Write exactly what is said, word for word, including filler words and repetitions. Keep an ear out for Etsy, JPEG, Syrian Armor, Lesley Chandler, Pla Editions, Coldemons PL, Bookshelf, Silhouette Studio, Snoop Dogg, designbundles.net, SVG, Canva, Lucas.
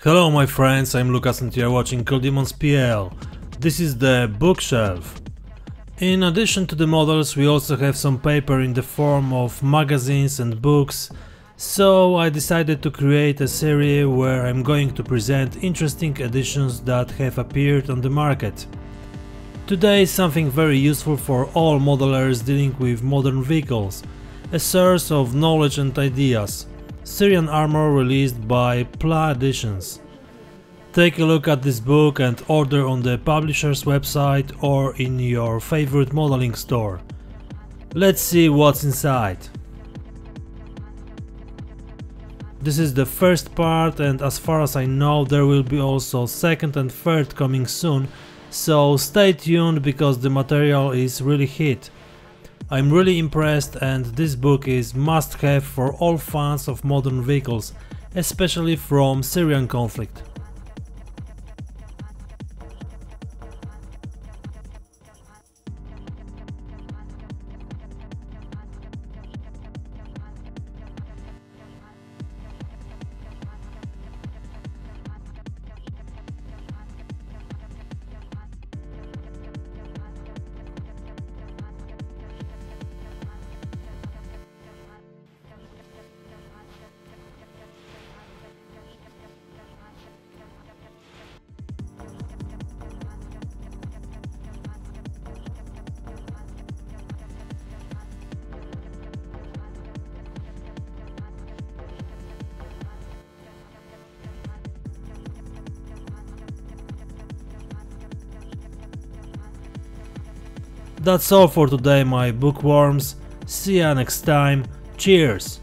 Hello my friends, I'm Lucas and you are watching Coldemons P L. This is the bookshelf. In addition to the models we also have some paper in the form of magazines and books, so I decided to create a series where I'm going to present interesting editions that have appeared on the market. Today something very useful for all modelers dealing with modern vehicles, a source of knowledge and ideas. Syrian Armor released by Pla Editions. Take a look at this book and order on the publisher's website or in your favorite modeling store. Let's see what's inside. This is the first part, and as far as I know there will be also second and third coming soon, so stay tuned because the material is really hit. I'm really impressed and this book is must-have for all fans of modern vehicles, especially from Syrian conflict. That's all for today, my bookworms. See you next time. Cheers!